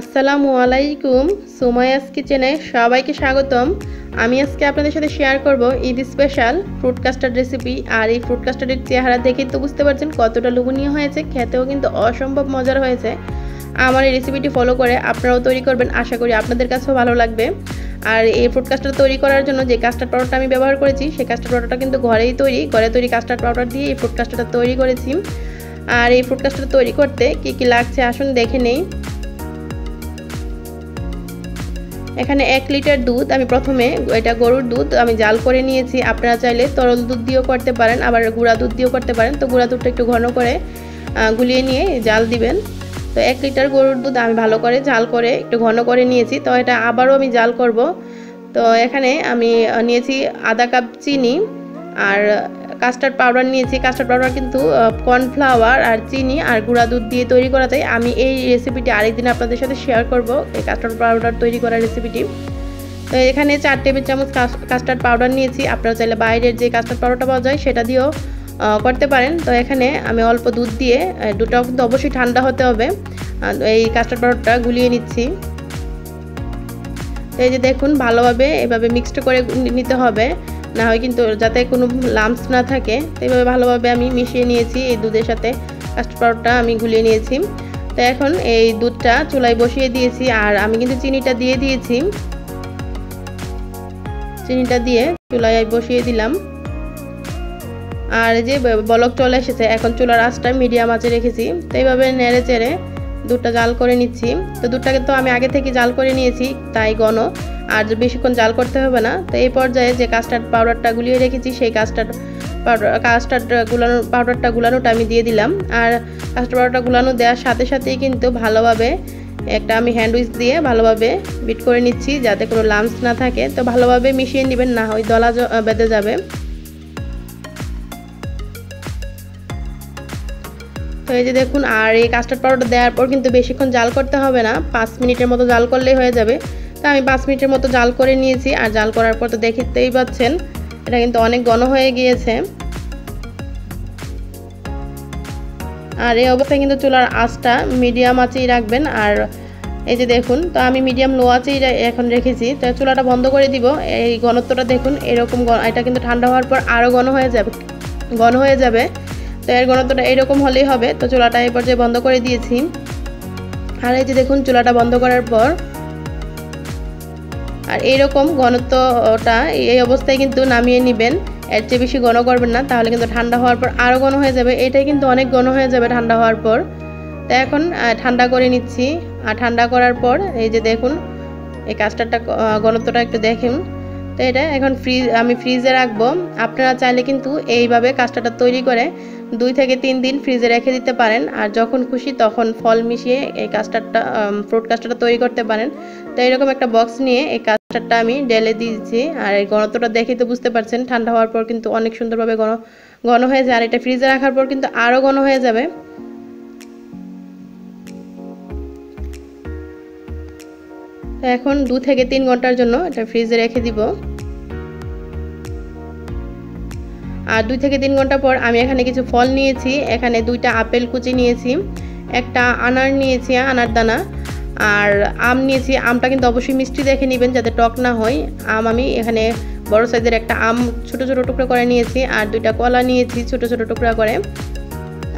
আসসালামুয়ালাইকুম সুমাইয়াস কিচেনে সবাইকে স্বাগতম। আমি আজকে আপনাদের সাথে শেয়ার করব Eid special fruit custard recipe. আর এই ফ্রুট কাস্টার্ডের চেহারা দেখেই তো বুঝতে পারছেন কতটা লোভনীয় হয়েছে, খেতেও কিন্তু অসম্ভব মজার হয়েছে। আমার এই রেসিপিটি ফলো করে আপনারাও তৈরি করবেন, আশা করি আপনাদের কাছেও ভালো লাগবে। আর এই ফ্রুট কাস্টার্ড তৈরি করার জন্য যে কাস্টার্ড পাউডারটা আমি ব্যবহার করেছি সেই কাস্টার্ড পাউডারটা কিন্তু ঘরে তৈরি কাস্টার্ড পাউডার দিয়ে এই ফ্রুট কাস্টার্ডটা তৈরি করেছি। আর এই ফ্রুট কাস্টার্ড তৈরি করতে কী কী লাগছে আসুন দেখে নেই। এখানে 1 লিটার দুধ, আমি প্রথমে এটা গরুর দুধ আমি জাল করে নিয়েছি। আপনারা চাইলে তরল দুধ দিয়েও করতে পারেন, আবার গুঁড়া দুধ দিয়েও করতে পারেন। তো গুঁড়া দুধটা একটু ঘন করে গুলিয়ে নিয়ে জাল দিবেন। তো 1 লিটার গরুর দুধ আমি ভালো করে জাল করে একটু ঘন করে নিয়েছি। তো এটা আবারও আমি জাল করব। তো এখানে আমি নিয়েছি আধা কাপ চিনি আর কাস্টার্ড পাউডার নিয়েছি। কাস্টার্ড পাউডার কিন্তু কর্নফ্লাওয়ার আর চিনি আর গুঁড়া দুধ দিয়ে তৈরি করা যায়। আমি এই রেসিপিটি আরেকদিন আপনাদের সাথে শেয়ার করব, এই কাস্টার্ড পাউডার তৈরি করার রেসিপিটি। তো এখানে 4 টেবিল চামচ কাস্টার্ড পাউডার নিয়েছি। আপনারা চাইলে বাইরের যে কাস্টার্ড পাউডারটা পাওয়া যায় সেটা দিয়েও করতে পারেন। তো এখানে আমি অল্প দুধ দিয়ে, দুধটাও কিন্তু অবশ্যই ঠান্ডা হতে হবে, এই কাস্টার্ড পাউডারটা গুলিয়ে নিচ্ছি। এই যে দেখুন ভালোভাবে এভাবে মিক্সড করে নিতে হবে, না হয় কিন্তু যাতে কোনো লাম্পস না থাকে। তো এইভাবে ভালোভাবে আমি মিশিয়ে নিয়েছি, এই দুধের সাথে কাস্টার্ড পাউডারটা আমি গুলিয়ে নিয়েছি। তো এখন এই দুধটা চুলায় বসিয়ে দিয়েছি আর আমি কিন্তু চিনিটা দিয়ে দিয়েছি। চিনিটা দিয়ে চুলায় বসিয়ে দিলাম। আর যে বলক চলে এসেছে, এখন চুলার আঁচটা মিডিয়াম আঁচে রেখেছি। তো এইভাবে নেড়ে চেড়ে দুধটা জাল করে নিচ্ছি। তো দুধটাকে তো আমি আগে থেকে জাল করে নিয়েছি, তাই ঘন আর বেশিক্ষণ জাল করতে হবে না। তো এই পর্যায়ে যে কাস্টার্ড পাউডারটা গুলিয়ে রেখেছি সেই কাস্টার্ড পাউডারটা গুলানোটা আমি দিয়ে দিলাম। আর কাস্টার্ড পাউডারটা গুলানো দেওয়ার সাথে সাথেই কিন্তু ভালোভাবে একটা আমি হ্যান্ডউইচ দিয়ে ভালোভাবে বিট করে নিচ্ছি যাতে কোনো লাম্পস না থাকে। তো ভালোভাবে মিশিয়ে নেবেন, না হয় দলা বেঁধে যাবে। তো এই যে দেখুন, আর এই কাস্টার্ড পাউডার দেওয়ার পর কিন্তু বেশিক্ষণ জাল করতে হবে না, 5 মিনিটের মতো জাল করলেই হয়ে যাবে। তো আমি 5 মিনিটের মতো জাল করে নিয়েছি। আর জাল করার পর তো দেখতেই পাচ্ছেন এটা কিন্তু অনেক ঘন হয়ে গিয়েছে। আর এই অবস্থায় কিন্তু চুলার আঁচটা মিডিয়াম আঁচেই রাখবেন। আর এই যে দেখুন, তো আমি মিডিয়াম লো আঁচেই এখন রেখেছি। তো চুলাটা বন্ধ করে দিব। এই ঘনত্বটা দেখুন এরকম, এটা কিন্তু ঠান্ডা হওয়ার পর আরও ঘন হয়ে যাবে। তো এর ঘনত্বটা এরকম হলেই হবে। তো চুলাটা এই পর্যায়ে বন্ধ করে দিয়েছি। আর এই যে দেখুন চুলাটা বন্ধ করার পর আর এইরকম ঘনত্বটা এই অবস্থায় কিন্তু নামিয়ে নেবেন, এর চেয়ে বেশি ঘন করবেন না, তাহলে কিন্তু ঠান্ডা হওয়ার পর আরও ঘন হয়ে যাবে। এটাই কিন্তু অনেক ঘন হয়ে যাবে ঠান্ডা হওয়ার পর। তো এখন ঠান্ডা করে নিচ্ছি। আর ঠান্ডা করার পর এই যে দেখুন এই কাস্টার্ডটা ঘনত্বটা একটু দেখুন। তো এটা এখন আমি ফ্রিজে রাখবো। আপনারা চাইলে কিন্তু এইভাবে কাস্টার্ডটা তৈরি করে 2 থেকে 3 দিন ফ্রিজে রেখে দিতে পারেন। আর যখন খুশি তখন ফল মিশিয়ে এই কাস্টার্ডটা, ফ্রুট কাস্টার্ডটা তৈরি করতে পারেন। তো এরকম একটা বক্স নিয়ে এই কাস্টার্ডটা আমি ঢেলে দিয়েছি। আর এই ঘনত্বটা দেখে তো বুঝতে পারছেন ঠান্ডা হওয়ার পর কিন্তু অনেক সুন্দরভাবে ঘন হয়ে যায়। আর এটা ফ্রিজে রাখার পর কিন্তু আরও ঘন হয়ে যাবে। তো এখন 2 থেকে 3 ঘন্টার জন্য এটা ফ্রিজে রেখে দিব। আর 2 থেকে 3 ঘন্টা পর আমি এখানে কিছু ফল নিয়েছি। এখানে 2টা আপেল কুচি নিয়েছি, একটা আনার নিয়েছি, আনার দানা, আর আম নিয়েছি। আমটা কিন্তু অবশ্যই মিষ্টি দেখে নেবেন যাতে টক না হয়। আম আমি এখানে বড় সাইজের একটা আম ছোট ছোট টুকরা করে নিয়েছি। আর 2টা কলা নিয়েছি ছোট ছোট টুকরা করে।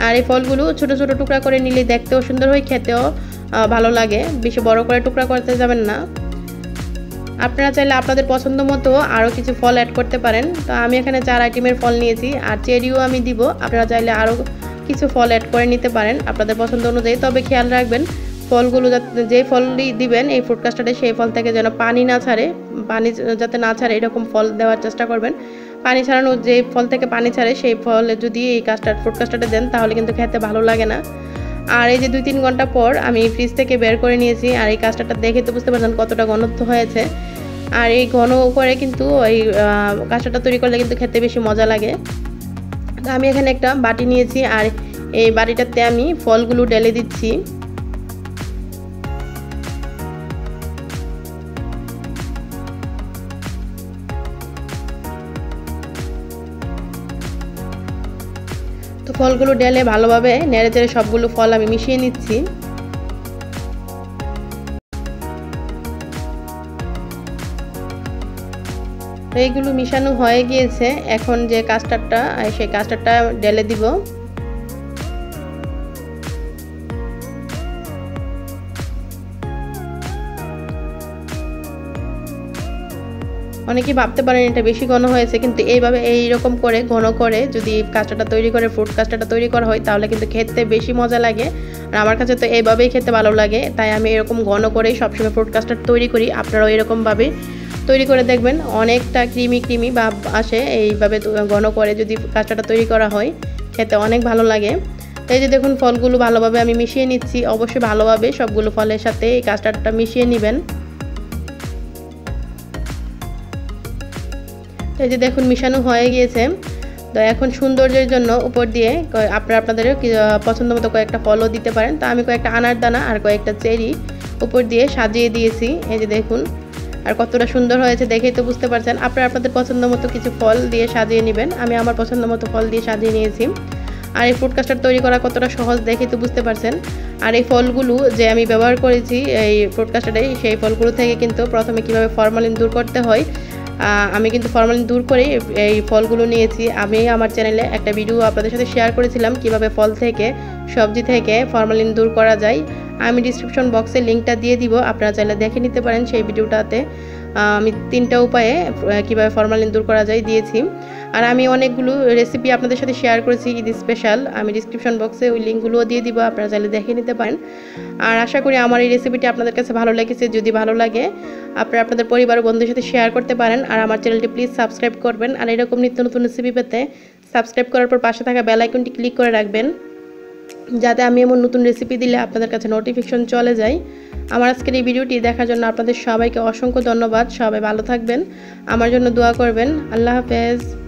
আর এই ফলগুলো ছোট ছোট টুকরা করে নিলে দেখতেও সুন্দর হয়, খেতেও ভালো লাগে। বেশি বড় করে টুকরা করতে যাবেন না। আপনারা চাইলে আপনাদের পছন্দ মতো আরও কিছু ফল অ্যাড করতে পারেন। তো আমি এখানে 4 আইটেমের ফল নিয়েছি। আর চেরিও আমি দিব, আপনারা চাইলে আরও কিছু ফল অ্যাড করে নিতে পারেন আপনাদের পছন্দ অনুযায়ী। তবে খেয়াল রাখবেন ফলগুলো যাতে, যে ফলটি দিবেন এই ফ্রুট কাস্টার্ডে সেই ফল থেকে যেন পানি না ছাড়ে, পানি যাতে না ছাড়ে এরকম ফল দেওয়ার চেষ্টা করবেন। পানি ছাড়ানো, যে ফল থেকে পানি ছাড়ে সেই ফল যদি এই কাস্টার্ড, ফ্রুট কাস্টার্ডে দেন তাহলে কিন্তু খেতে ভালো লাগে না। আর এই যে 2-3 ঘন্টা পর আমি ফ্রিজ থেকে বের করে নিয়েছি। আর এই কাস্টার্ডটা দেখে তো বুঝতে পারছেন কতটা ঘনত্ব হয়েছে। আর এই ঘন করে কিন্তু এই কাস্টার্ডটা তৈরি করলে কিন্তু খেতে বেশি মজা লাগে। তো আমি এখানে একটা বাটি নিয়েছি আর এই বাটিটাতে আমি ফলগুলো ঢেলে দিচ্ছি। তো ফলগুলো ঢেলে ভালোভাবে নেড়ে চেড়ে সবগুলো ফল আমি মিশিয়ে নিচ্ছি। तो एगुलो मिशानो होये गियेछे। एखोन जे कास्टार्डटा सेई कास्टार्डटा डेले दिबो। अनेके भाबते पारेन एटा बेशी घन होयेछे, किन्तु एइभाबे एई रकम करे घन करे जोदि कास्टार्डटा तैरि करे फ्रुट कास्टार्डटा तैरि करा हय ताहले किन्तु खेते बेशी मजा लागे। আর আমার কাছে তো এইভাবেই খেতে ভালো লাগে, তাই আমি এরকম ঘন করে সবসময় ফ্রুট কাস্টার্ড তৈরি করি। আপনারাও এরকমভাবে তৈরি করে দেখবেন, অনেকটা ক্রিমি ক্রিমি ভাব আসে। এইভাবে ঘন করে যদি কাস্টার্ডটা তৈরি করা হয় খেতে অনেক ভালো লাগে। তাই যে দেখুন ফলগুলো ভালোভাবে আমি মিশিয়ে নিচ্ছি। অবশ্যই ভালোভাবে সবগুলো ফলের সাথে এই কাস্টার্ডটা মিশিয়ে নেবেন। তাই যে দেখুন মিশানো হয়ে গিয়েছে। তো এখন সৌন্দর্যের জন্য উপর দিয়ে আপনারা আপনাদের পছন্দ মতো কয়েকটা ফলও দিতে পারেন। তো আমি কয়েকটা আনার দানা আর কয়েকটা চেরি উপর দিয়ে সাজিয়ে দিয়েছি। এই যে দেখুন, আর কতটা সুন্দর হয়েছে দেখেই তো বুঝতে পারছেন। আপনারা আপনাদের পছন্দ মতো কিছু ফল দিয়ে সাজিয়ে নেবেন। আমি আমার পছন্দ মতো ফল দিয়ে সাজিয়ে নিয়েছি। আর এই ফ্রুট কাস্টার্ড তৈরি করা কতটা সহজ দেখেই তো বুঝতে পারছেন। আর এই ফলগুলো যে আমি ব্যবহার করেছি এই ফ্রুট কাস্টার্ডে, সেই ফলগুলো থেকে কিন্তু প্রথমে কীভাবে ফরমালিন দূর করতে হয় আমি কিন্তু ফরমালিন দূর করে এই ফলগুলো নিয়েছি। আমি আমার চ্যানেলে একটা ভিডিও আপনাদের সাথে শেয়ার করেছিলাম কিভাবে ফল থেকে সবজি থেকে ফরমালিন দূর করা যায়। আমি ডিসক্রিপশন বক্সে লিঙ্কটা দিয়ে দিব, আপনারা চাইলে দেখে নিতে পারেন। সেই ভিডিওটাতে আমি 3টা উপায়ে কিভাবে ফরমালিন দূর করা যায় দিয়েছি। আর আমি অনেকগুলো রেসিপি আপনাদের সাথে শেয়ার করেছি ঈদ স্পেশাল। আমি ডিসক্রিপশন বক্সে ওই লিঙ্কগুলোও দিয়ে দিব, আপনারা চাইলে দেখে নিতে পারেন। আর আশা করি আমার এই রেসিপিটি আপনাদের কাছে ভালো লেগেছে। যদি ভালো লাগে আপনারা আপনাদের পরিবার ও বন্ধুদের সাথে শেয়ার করতে পারেন। আর আমার চ্যানেলটি প্লিজ সাবস্ক্রাইব করবেন। আর এরকম নিত্য নতুন রেসিপি পেতে সাবস্ক্রাইব করার পর পাশে থাকা বেল আইকনটি ক্লিক করে রাখবেন, যাতে আমি এমন নতুন রেসিপি দিলে আপনাদের কাছে নোটিফিকেশন চলে যায়। আমার আজকের এই ভিডিওটি দেখার জন্য আপনাদের সবাইকে অসংখ্য ধন্যবাদ। সবাই ভালো থাকবেন, আমার জন্য দোয়া করবেন। আল্লাহ হাফেজ।